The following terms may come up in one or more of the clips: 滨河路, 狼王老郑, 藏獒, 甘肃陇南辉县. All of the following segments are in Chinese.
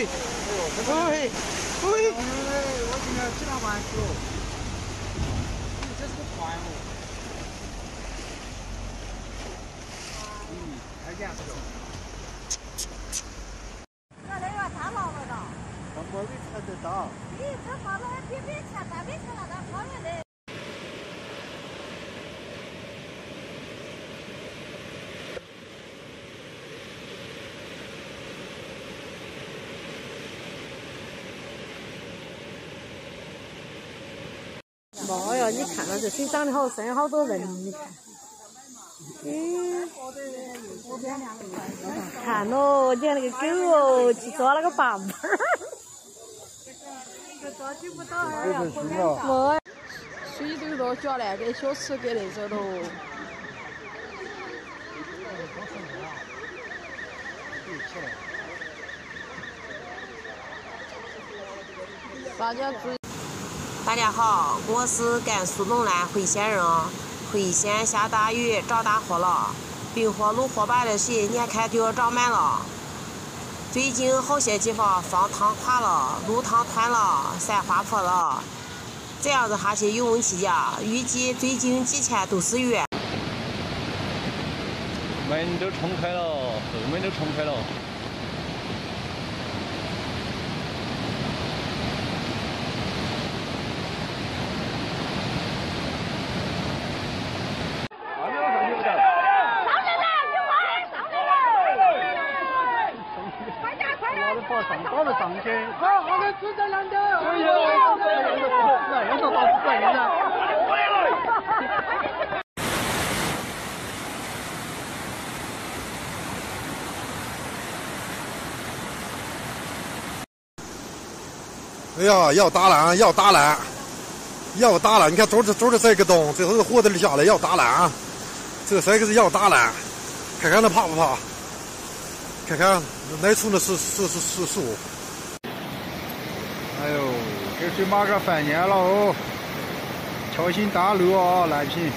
喂，喂，喂，我今天去上班去了。你这是个团哦。太严实了。我来让他老了的。他不会吃得到。咦，他跑了还别吃，咱别吃了，咱跑了嘞。 妈呀！你看了这水长得好深，好多人，你看。嗯。看喽，你看那个狗哦，去抓那个爸爸。没。水都落脚了，给小吃给那走喽。大家注意。 大家好，我是甘肃陇南辉县人。辉县下大雨，着大火了，冰火炉火把的水眼看就要涨满了。最近好些地方房塘垮了，路塘瘫了，山滑坡了，这样子下去有问题呀！预计最近几天都是雨。门都冲开了，后门都冲开了。 哎呀，要打缆，要打缆，要打缆！你看，昨儿这个洞，最后是货子里下来要打缆啊！这三个是要打缆，看看它怕不怕？看看哪处那是树？哎呦，这水马上翻年了哦！小心打漏啊，南平！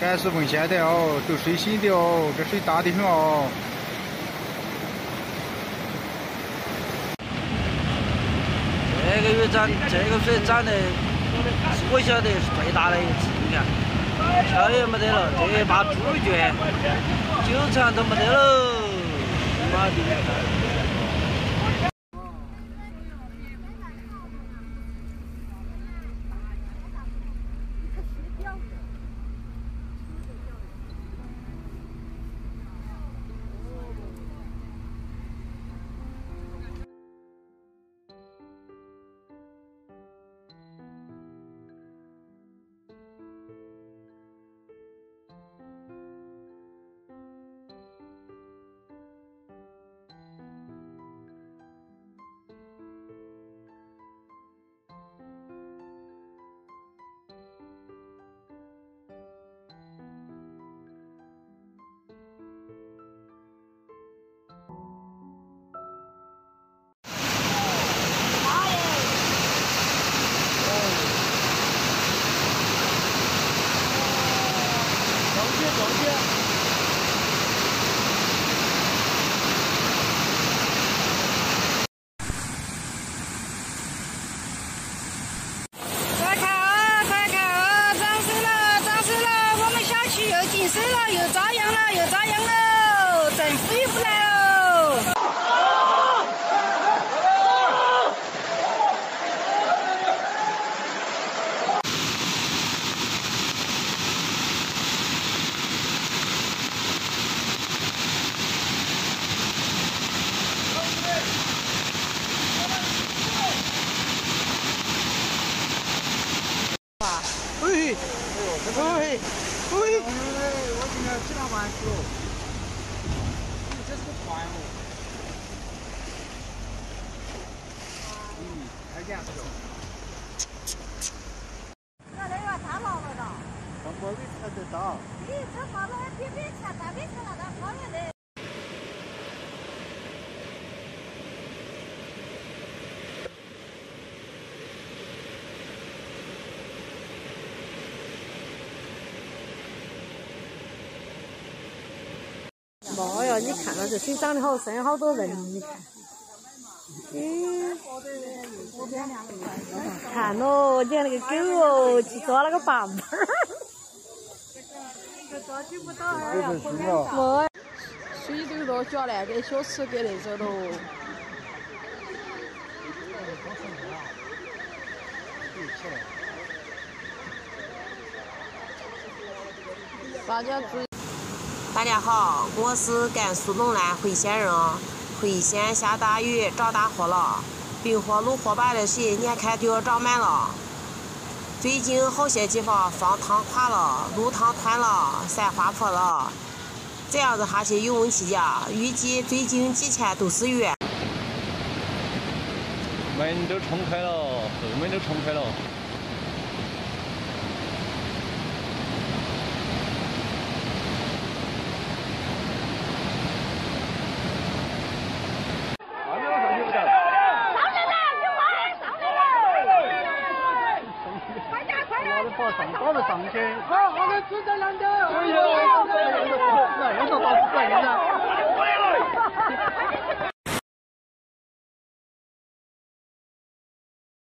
甘肃奉贤的哦，都水深的哦，这水大的很哦。 这个雨涨，这个水涨的，我晓得是最大的一次。你看，票也没得了，这一把猪圈、酒厂都没得喽，妈的！妈呀！你看了这水长得好深，好多人，你看。看喽，我捡了个狗哦，去抓了个棒棒儿。这抓取不到呀，不敢抓。水都落脚了，给小吃给那种喽。大家注意。大家好，我是甘肃陇南辉县人。辉县下大雨，着大火了。 滨河路河坝的水眼看就要涨满了，最近好些地方房塌垮了，路塌断了，山滑坡了，这样子下去有问题呀！预计最近几天都是雨。门都冲开了，后门都冲开了。我们吃着凉的。